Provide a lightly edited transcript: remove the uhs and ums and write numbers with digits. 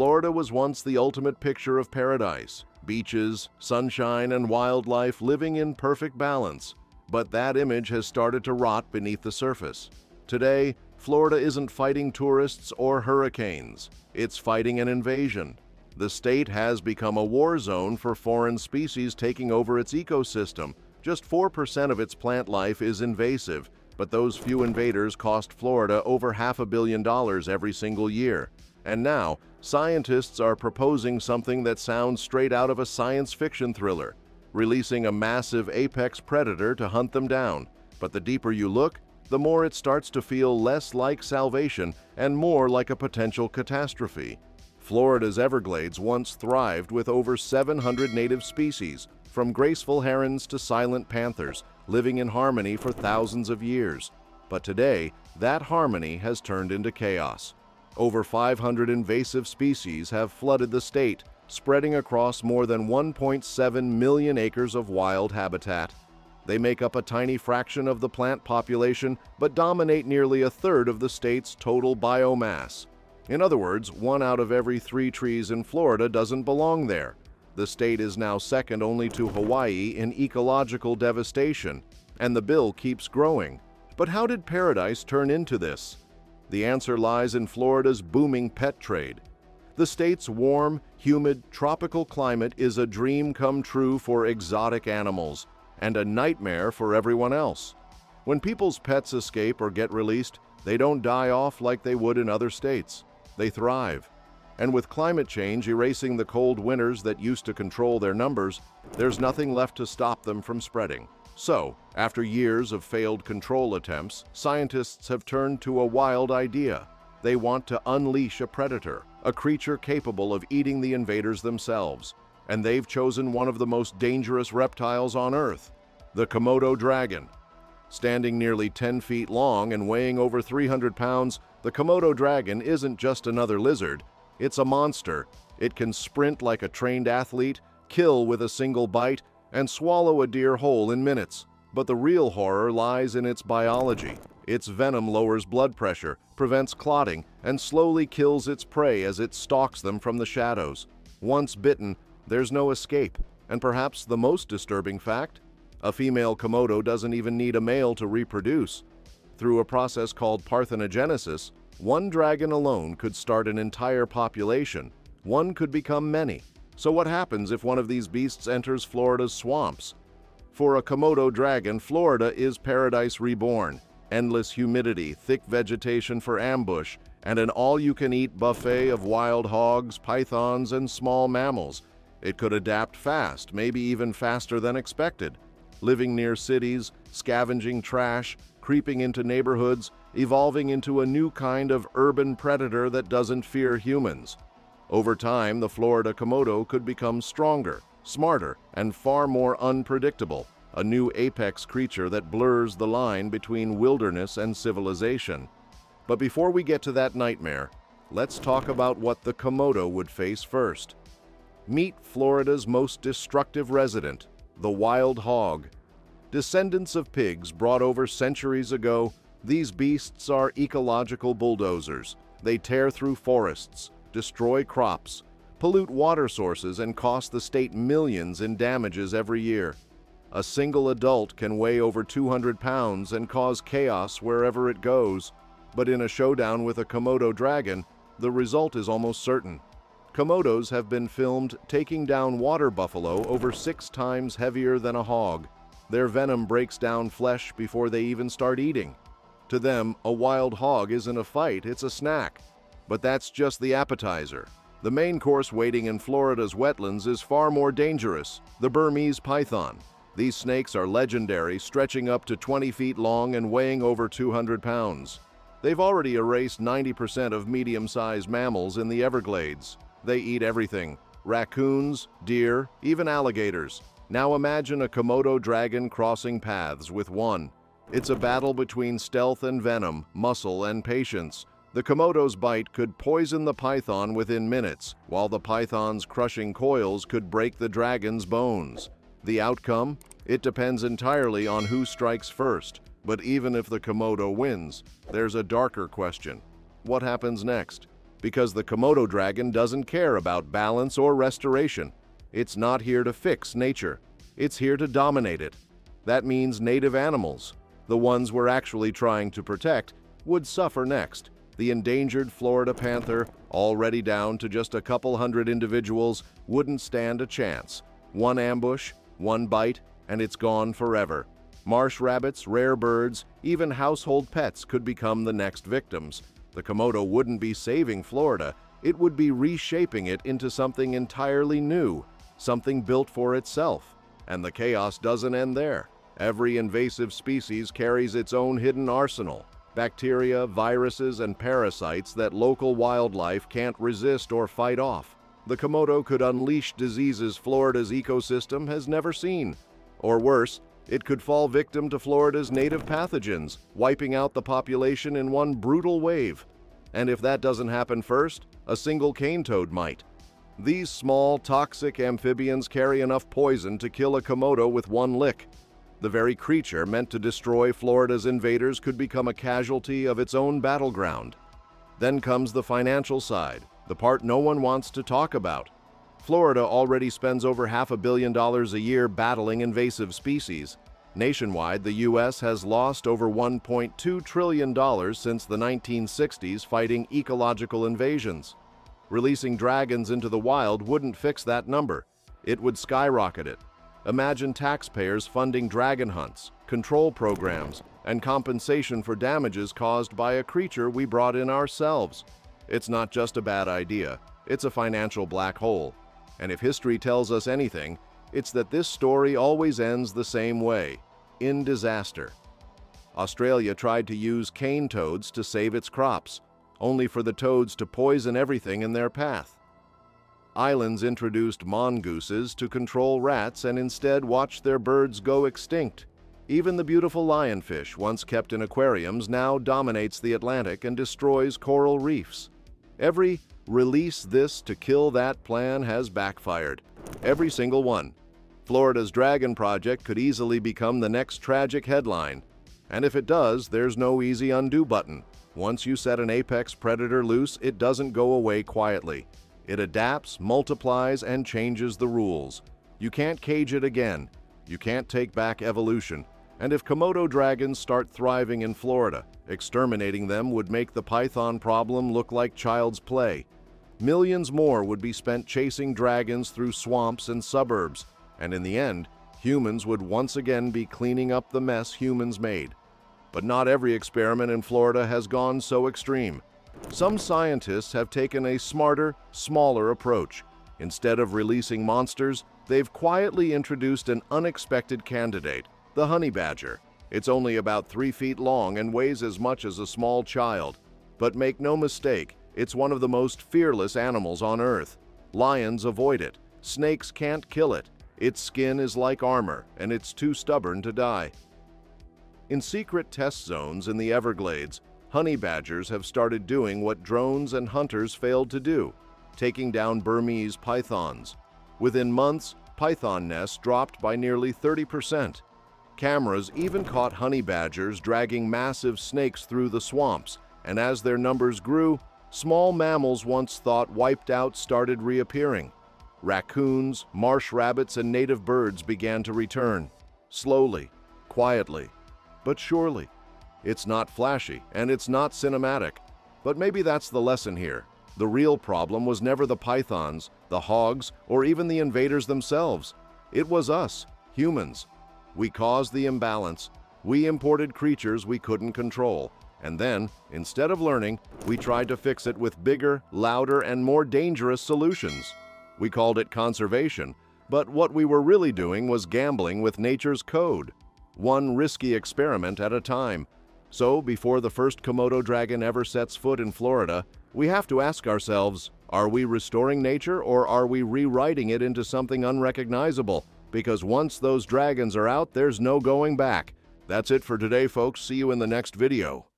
Florida was once the ultimate picture of paradise, beaches, sunshine, and wildlife living in perfect balance. But that image has started to rot beneath the surface. Today, Florida isn't fighting tourists or hurricanes. It's fighting an invasion. The state has become a war zone for foreign species taking over its ecosystem. Just 4% of its plant life is invasive, but those few invaders cost Florida over $500 million every single year. And now, scientists are proposing something that sounds straight out of a science fiction thriller, releasing a massive apex predator to hunt them down. But the deeper you look, the more it starts to feel less like salvation and more like a potential catastrophe. Florida's Everglades once thrived with over 700 native species, from graceful herons to silent panthers, living in harmony for thousands of years. But today, that harmony has turned into chaos. Over 500 invasive species have flooded the state, spreading across more than 1.7 million acres of wild habitat. They make up a tiny fraction of the plant population, but dominate nearly a third of the state's total biomass. In other words, 1 out of every 3 trees in Florida doesn't belong there. The state is now second only to Hawaii in ecological devastation, and the bill keeps growing. But how did paradise turn into this? The answer lies in Florida's booming pet trade. The state's warm, humid, tropical climate is a dream come true for exotic animals, and a nightmare for everyone else. When people's pets escape or get released, they don't die off like they would in other states. They thrive. And with climate change erasing the cold winters that used to control their numbers, there's nothing left to stop them from spreading. So, after years of failed control attempts, scientists have turned to a wild idea. They want to unleash a predator, a creature capable of eating the invaders themselves. And they've chosen one of the most dangerous reptiles on Earth, the Komodo dragon. Standing nearly 10 feet long and weighing over 300 pounds, the Komodo dragon isn't just another lizard, it's a monster. It can sprint like a trained athlete, kill with a single bite, and swallow a deer whole in minutes. But the real horror lies in its biology. Its venom lowers blood pressure, prevents clotting, and slowly kills its prey as it stalks them from the shadows. Once bitten, there's no escape, and perhaps the most disturbing fact, a female Komodo doesn't even need a male to reproduce. Through a process called parthenogenesis, one dragon alone could start an entire population. One could become many. So what happens if one of these beasts enters Florida's swamps? For a Komodo dragon, Florida is paradise reborn. Endless humidity, thick vegetation for ambush, and an all-you-can-eat buffet of wild hogs, pythons, and small mammals. It could adapt fast, maybe even faster than expected. Living near cities, scavenging trash, creeping into neighborhoods, evolving into a new kind of urban predator that doesn't fear humans. Over time, the Florida Komodo could become stronger, smarter, and far more unpredictable, a new apex creature that blurs the line between wilderness and civilization. But before we get to that nightmare, let's talk about what the Komodo would face first. Meet Florida's most destructive resident, the wild hog. Descendants of pigs brought over centuries ago, these beasts are ecological bulldozers. They tear through forests, destroy crops, pollute water sources, and cost the state millions in damages every year. A single adult can weigh over 200 pounds and cause chaos wherever it goes, but in a showdown with a Komodo dragon, the result is almost certain. Komodos have been filmed taking down water buffalo over 6 times heavier than a hog. Their venom breaks down flesh before they even start eating. To them, a wild hog isn't a fight, it's a snack. But that's just the appetizer. The main course waiting in Florida's wetlands is far more dangerous, the Burmese python. These snakes are legendary, stretching up to 20 feet long and weighing over 200 pounds. They've already erased 90% of medium-sized mammals in the Everglades. They eat everything: raccoons, deer, even alligators. Now imagine a Komodo dragon crossing paths with one. It's a battle between stealth and venom, muscle and patience. The Komodo's bite could poison the python within minutes, while the python's crushing coils could break the dragon's bones. The outcome? It depends entirely on who strikes first. But even if the Komodo wins, there's a darker question. What happens next? because the Komodo dragon doesn't care about balance or restoration. It's not here to fix nature. It's here to dominate it. That means native animals, the ones we're actually trying to protect, would suffer next. The endangered Florida panther, already down to just a couple hundred individuals, wouldn't stand a chance. One ambush, one bite, and it's gone forever. Marsh rabbits, rare birds, even household pets could become the next victims. The Komodo wouldn't be saving Florida, it would be reshaping it into something entirely new, something built for itself. And the chaos doesn't end there. Every invasive species carries its own hidden arsenal. Bacteria, viruses, and parasites that local wildlife can't resist or fight off. The Komodo could unleash diseases Florida's ecosystem has never seen. Or worse, it could fall victim to Florida's native pathogens, wiping out the population in one brutal wave. And if that doesn't happen first, a single cane toad might. These small, toxic amphibians carry enough poison to kill a Komodo with one lick. The very creature meant to destroy Florida's invaders could become a casualty of its own battleground. Then comes the financial side, the part no one wants to talk about. Florida already spends over $500 million a year battling invasive species. Nationwide, the U.S. has lost over $1.2 trillion since the 1960s fighting ecological invasions. Releasing dragons into the wild wouldn't fix that number. It would skyrocket it. Imagine taxpayers funding dragon hunts, control programs, and compensation for damages caused by a creature we brought in ourselves. It's not just a bad idea, it's a financial black hole. And if history tells us anything, it's that this story always ends the same way, in disaster. Australia tried to use cane toads to save its crops, only for the toads to poison everything in their path. Islands introduced mongooses to control rats and instead watched their birds go extinct. Even the beautiful lionfish, once kept in aquariums, now dominates the Atlantic and destroys coral reefs. Every "release this to kill that" plan has backfired. Every single one. Florida's dragon project could easily become the next tragic headline. And if it does, there's no easy undo button. Once you set an apex predator loose, it doesn't go away quietly. It adapts, multiplies, and changes the rules. You can't cage it again. You can't take back evolution. And if Komodo dragons start thriving in Florida, exterminating them would make the python problem look like child's play. Millions more would be spent chasing dragons through swamps and suburbs. And in the end, humans would once again be cleaning up the mess humans made. But not every experiment in Florida has gone so extreme. Some scientists have taken a smarter, smaller approach. Instead of releasing monsters, they've quietly introduced an unexpected candidate, the honey badger. It's only about 3 feet long and weighs as much as a small child. But make no mistake, it's one of the most fearless animals on Earth. Lions avoid it. Snakes can't kill it. Its skin is like armor, and it's too stubborn to die. In secret test zones in the Everglades, honey badgers have started doing what drones and hunters failed to do, taking down Burmese pythons. Within months, python nests dropped by nearly 30%. Cameras even caught honey badgers dragging massive snakes through the swamps, and as their numbers grew, small mammals once thought wiped out started reappearing. Raccoons, marsh rabbits, and native birds began to return, slowly, quietly, but surely. It's not flashy, and it's not cinematic. But maybe that's the lesson here. The real problem was never the pythons, the hogs, or even the invaders themselves. It was us, humans. We caused the imbalance. We imported creatures we couldn't control. And then, instead of learning, we tried to fix it with bigger, louder, and more dangerous solutions. We called it conservation, but what we were really doing was gambling with nature's code. One risky experiment at a time. So, before the first Komodo dragon ever sets foot in Florida, we have to ask ourselves, are we restoring nature or are we rewriting it into something unrecognizable? Because once those dragons are out, there's no going back. That's it for today, folks. See you in the next video.